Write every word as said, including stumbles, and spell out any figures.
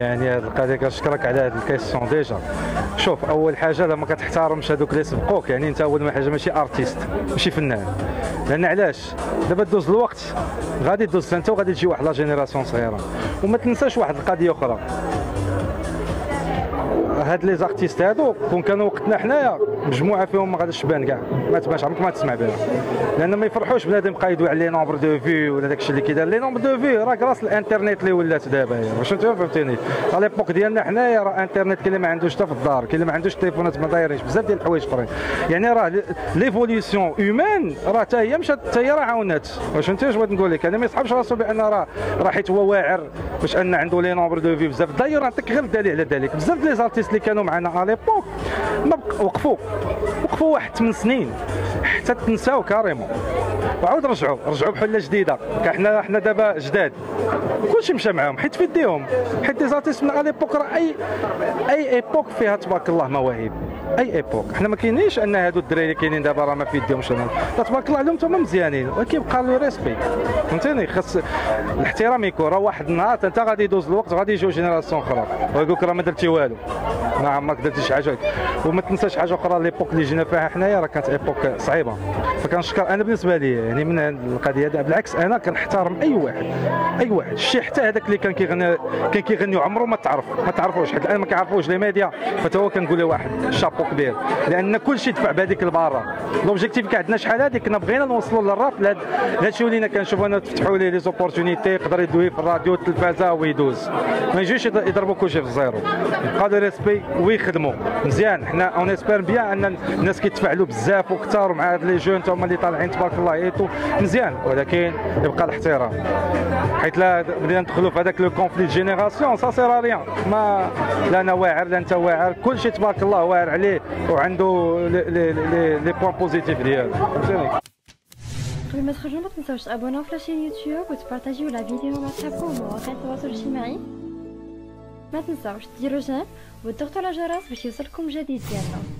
يعني هاد القضيه كنشكرك على هاد الكيسيون. ديجا شوف، اول حاجه لما كتحترمش هادوك اللي سبقوك، يعني انت اول حاجه ماشي ارتيست، ماشي فنان. لان علاش دابا دوز الوقت غادي دوز انت وغادي تجي واحد لا جينيراسيون صغيره. وما تنساش واحد القضيه اخرى، هاد لي زارتيست هادو كون كانوا وقتنا حنايا مجموعه فيهم ما غاديش تبان كاع، ما تبانش، عمرك ما تسمع بها. لان ما يفرحوش بنادم قايدوا على لي نومبر دو في ولا داكشي اللي كيدار. لي نومبر دو في راه كراس الانترنيت اللي ولات دابا، واش انت فهمتيني؟ على ليبوك ديالنا حنايا راه انترنيت كاين اللي ما عندوش حتى في الدار، كاين اللي ما عندوش تليفونات، ما دايرينش بزاف ديال الحوايج اخرين. يعني راه ليفوليسيون هيومان راه حتى هي مشات، حتى هي راه عاونات. واش انت واش بغيت نقول لك؟ يعني ما يصحبش راسو بان راه راه حيت هو واعر باش ان عنده لي نومبر دو في بزاف. داير نعطيك غير الدليل على ذلك، بزاف لي زارتيست اللي كانوا معنا على ليبوك ما وقفوا وقفوا واحد ثمان سنين حتى تنساو كاريمون، وعاود رجعوا رجعوا بحله جديده. كحنا حنا دابا جداد، كلشي مشى معاهم حيت في يديهم، حيت لي زارتيست من ليبوك راه اي اي ايبوك فيها تبارك الله مواهب. اي ايبوك حنا ما كاينينش ان هادو الدراري اللي كاينين دابا راه ما في يديهمش، تبارك الله عليهم تما مزيانين، ولكن بقى لو ريسبي، فهمتيني؟ خاص الاحترام يكون. راه واحد النهار انت غادي يدوز الوقت وغادي يجيو جينيراسيون اخرى ويقولك راه ما درتي والو، ما عمرك درتي شي حاجه. وما تنساش حاجه اخرى، ليبوك اللي جينا فيها حنايا راه كانت ايبوك صعيبه. فكنشكر انا بالنسبه لي يعني من القضيه هذه، بالعكس انا كنحترم اي واحد اي واحد شي، حتى هذاك اللي كان كيغني كان كيغني عمره ما تعرف ما تعرفوش، حيت الان ما كيعرفوش لي ميديا. فتا هو كنقول له واحد شابو كبير، لان كلشي دفع بهذيك الباره. لوبجيكتيف كاع عندنا شحال هذه كنا بغينا نوصلوا للراب، لهذا الشيء ولينا كنشوفوا انا تفتحوا ليه لي زوبورتونيتي، يقدر يدوي في الراديو والتلفازه ويدوز، ما يجيوش يضربوا كلشي في الزيرو. بقى لو ريسبي ويخدموا مزيان. حنا اون اسبير بيان ان الناس كيتفاعلوا بزاف وكثار مع هاد لي جون، تا هما اللي طالعين تبارك الله ايتو مزيان، ولكن يبقى الاحترام. حيت لا بدينا ندخلوا في هذاك لو كونفلي جينيراسيون سا سير ريان، ما لا انا واعر لا انت واعر، كلشي تبارك الله واعر عليه وعنده لي لي لي بوين بوزيتيف ديالو، فهمتيني؟ قبل ما تخرجوا ما تنساوش تابوناو في لاشين يوتيوب وتبارطاجيو لا فيديو مع صحابكم ومواقع التواصل الاجتماعي. ما تنساوش ديروا جيم وتضغطوا على الجرس باش يوصلكم جديد ديالنا.